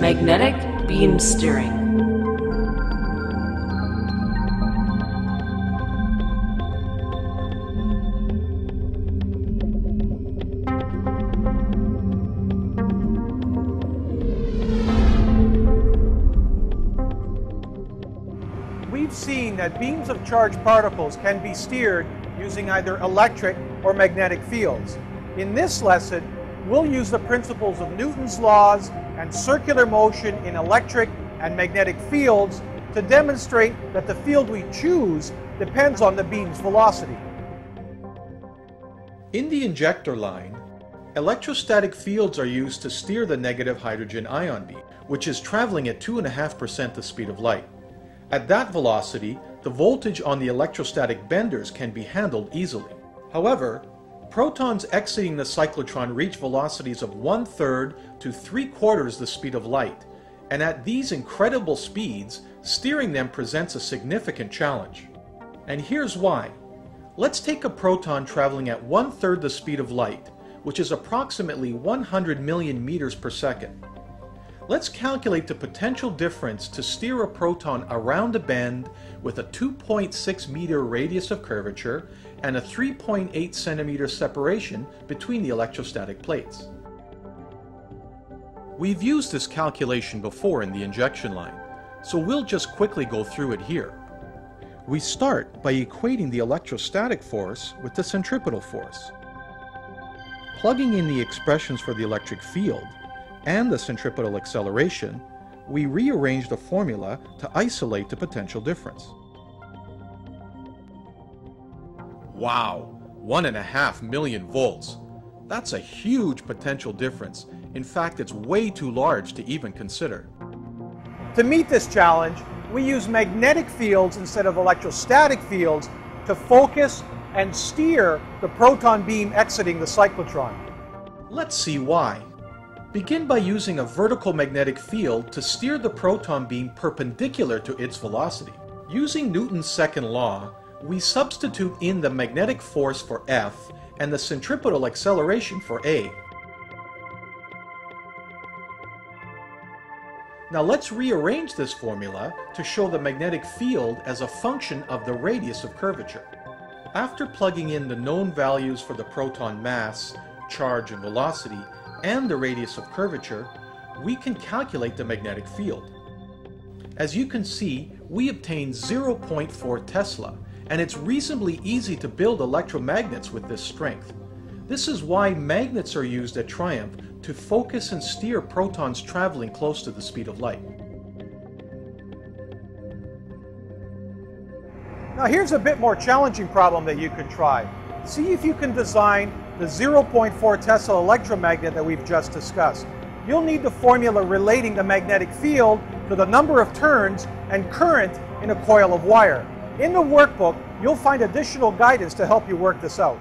Magnetic beam steering. We've seen that beams of charged particles can be steered using either electric or magnetic fields. In this lesson, we'll use the principles of Newton's laws and circular motion in electric and magnetic fields to demonstrate that the field we choose depends on the beam's velocity. In the injector line, electrostatic fields are used to steer the negative hydrogen ion beam, which is traveling at 2.5% the speed of light. At that velocity, the voltage on the electrostatic benders can be handled easily. However, protons exiting the cyclotron reach velocities of 1/3 to 3/4 the speed of light, and at these incredible speeds, steering them presents a significant challenge. And here's why. Let's take a proton traveling at 1/3 the speed of light, which is approximately 100 million meters per second. Let's calculate the potential difference to steer a proton around a bend with a 2.6 meter radius of curvature and a 3.8 centimeter separation between the electrostatic plates. We've used this calculation before in the injection line, so we'll just quickly go through it here. We start by equating the electrostatic force with the centripetal force. Plugging in the expressions for the electric field and the centripetal acceleration, we rearrange the formula to isolate the potential difference. Wow, 1.5 million volts. That's a huge potential difference. In fact, it's way too large to even consider. To meet this challenge, we use magnetic fields instead of electrostatic fields to focus and steer the proton beam exiting the cyclotron. Let's see why. Begin by using a vertical magnetic field to steer the proton beam perpendicular to its velocity. Using Newton's second law, we substitute in the magnetic force for F and the centripetal acceleration for A. Now let's rearrange this formula to show the magnetic field as a function of the radius of curvature. After plugging in the known values for the proton mass, charge, and velocity, and the radius of curvature, we can calculate the magnetic field. As you can see, we obtain 0.4 Tesla, and it's reasonably easy to build electromagnets with this strength. This is why magnets are used at Triumph to focus and steer protons traveling close to the speed of light. Now here's a bit more challenging problem that you could try. See if you can design the 0.4 Tesla electromagnet that we've just discussed. You'll need the formula relating the magnetic field to the number of turns and current in a coil of wire. In the workbook, you'll find additional guidance to help you work this out.